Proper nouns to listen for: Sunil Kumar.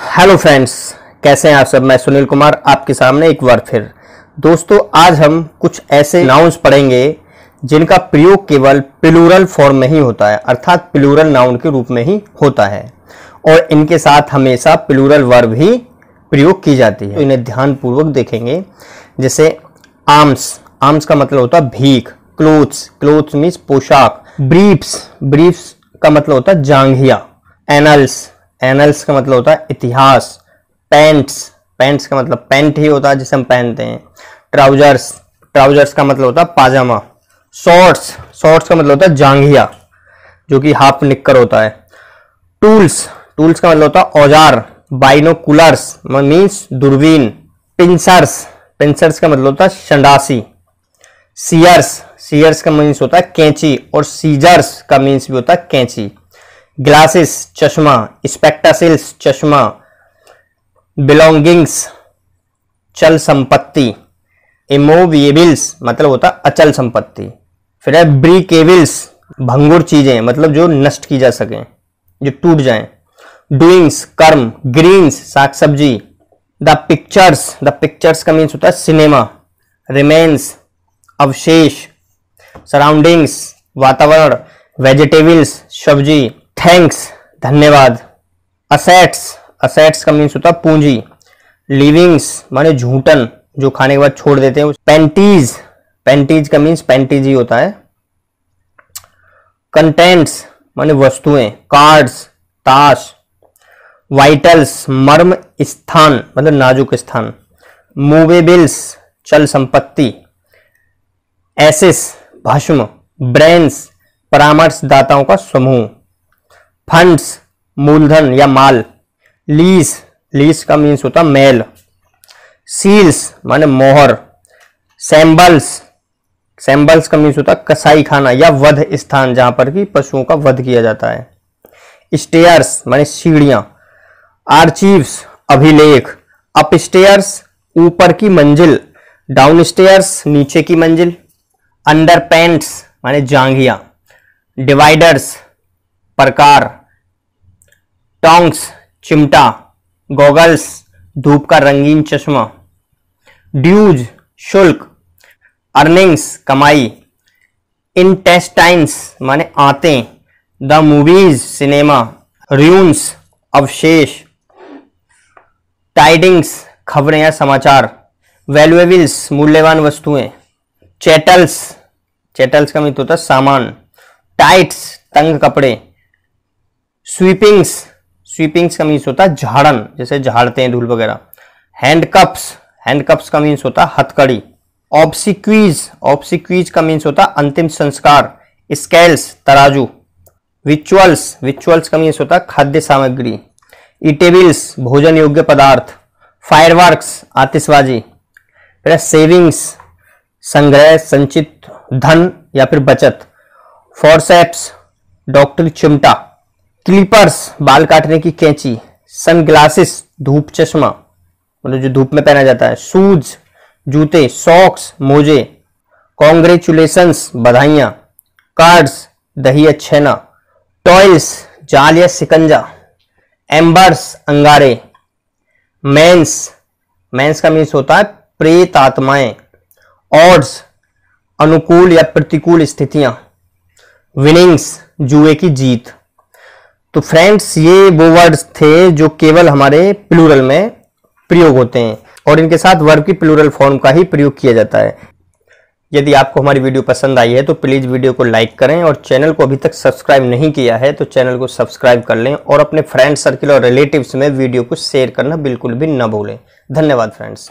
Hello friends, कैसे हैं आप सब। मैं सुनील कुमार आपके सामने एक बार फिर। दोस्तों, आज हम कुछ ऐसे नाउन्स पढ़ेंगे जिनका प्रयोग केवल प्लूरल फॉर्म में ही होता है, अर्थात प्लूरल नाउन के रूप में ही होता है और इनके साथ हमेशा प्लूरल वर्ब ही प्रयोग की जाती है। तो इन्हें ध्यानपूर्वक देखेंगे। जैसे आर्म्स, आर्म्स का मतलब होता है भीख। क्लोथ्स, क्लोथ्स मीन्स पोशाक। ब्रीफ्स, ब्रीफ्स का मतलब होता है जांघिया। एनल्स, एनल्स का मतलब होता है इतिहास। पैंट्स, पैंट्स का मतलब पैंट ही होता है जिसे हम पहनते हैं। ट्राउजर्स, ट्राउजर्स का मतलब होता है पाजामा। शॉर्ट्स, शॉर्ट्स का मतलब होता है जांघिया जो कि हाफ निक्कर होता है। टूल्स, टूल्स का मतलब होता है औजार। बाइनोकुलर्स मीन्स दूरबीन। पिंसर्स, पिंसर्स का मतलब होता है संडासी। सीयर्स, सीयर्स का मीन्स होता है कैंची और सीजर्स का मीन्स भी होता है कैंची। ग्लासेस चश्मा। स्पेक्टासिल्स चश्मा। बिलोंगिंग्स चल संपत्ति। इमोविएबल्स मतलब होता है अचल संपत्ति। फिर है ब्रीकेबल्स, भंगुर चीजें मतलब जो नष्ट की जा सकें, जो टूट जाएं। डूइंग्स कर्म। ग्रीन्स साग सब्जी। द पिक्चर्स, द पिक्चर्स का मीन्स होता है सिनेमा। रिमेन्स अवशेष। सराउंडिंग्स वातावरण। वेजिटेबल्स सब्जी। थैंक्स धन्यवाद। असेट्स, असेट्स का मीन्स होता है पूंजी। लिविंग्स माने झूठन जो खाने के बाद छोड़ देते हैं। पैंटीज, पैंटीज का मीन्स पैंटीज ही होता है। कंटेंट्स माने वस्तुएं। कार्ड्स ताश। वाइटल्स मर्म स्थान मतलब नाजुक स्थान। मूवेबल्स चल संपत्ति। एसेस भस्म। ब्रेन्स परामर्शदाताओं का समूह। फंड्स मूलधन या माल। लीज, लीज का मीन्स होता है मेल। सील्स माने मोहर। सैम्बल्स, सैम्बल्स का मीन्स होता है कसाई खाना या वध स्थान जहां पर कि पशुओं का वध किया जाता है। स्टेयर्स माने सीढ़ियां। आर्चीव्स अभिलेख। अपस्टेयर्स ऊपर की मंजिल। डाउनस्टेयर्स नीचे की मंजिल। अंडरपैंट्स माने जांघिया। डिवाइडर्स प्रकार। टोंग्स चिमटा। गॉगल्स धूप का रंगीन चश्मा। ड्यूज शुल्क। अर्निंग्स कमाई। इंटेस्टाइन्स माने आंतें। The movies cinema. रूइंस अवशेष। टाइडिंग्स खबरें या समाचार। वैल्यूएबल्स मूल्यवान वस्तुएं। चैटल्स, चैटल्स का मतलब होता है सामान। टाइट्स तंग कपड़े। स्वीपिंग्स, स्वीपिंग्स का मीन्स होता है झाड़न जैसे झाड़ते हैं धूल वगैरह। हैंडकप्स, हैंडकप्स का मीन्स होता है हथकड़ी। ऑब्सिक्वीज, ऑब्सिक्वीज का मीन्स होता है अंतिम संस्कार। स्केल्स तराजू। रिचुअल्स, रिचुअल्स का मीन्स होता है खाद्य सामग्री। ईटेबल्स भोजन योग्य पदार्थ। फायरवर्क्स आतिशबाजी। फिर सेविंग्स संग्रह संचित धन या फिर बचत। फॉरसेप्स डॉक्टर चिमटा। क्लिपर्स बाल काटने की कैंची। सनग्लासेस धूप चश्मा मतलब जो धूप में पहना जाता है। शूज जूते। सॉक्स मोजे। कॉन्ग्रेचुलेशंस बधाइयाँ। कार्ड्स दही या छेना। टॉयल्स जाल या सिकंजा। एम्बर्स अंगारे। मेंस, मेंस का मीन्स होता है प्रेत आत्माएं। ऑड्स अनुकूल या प्रतिकूल स्थितियां। विनिंग्स जुए की जीत। तो फ्रेंड्स, ये वो वर्ड्स थे जो केवल हमारे प्लूरल में प्रयोग होते हैं और इनके साथ वर्ब की प्लूरल फॉर्म का ही प्रयोग किया जाता है। यदि आपको हमारी वीडियो पसंद आई है तो प्लीज़ वीडियो को लाइक करें और चैनल को अभी तक सब्सक्राइब नहीं किया है तो चैनल को सब्सक्राइब कर लें और अपने फ्रेंड सर्किल और रिलेटिव्स में वीडियो को शेयर करना बिल्कुल भी ना भूलें। धन्यवाद फ्रेंड्स।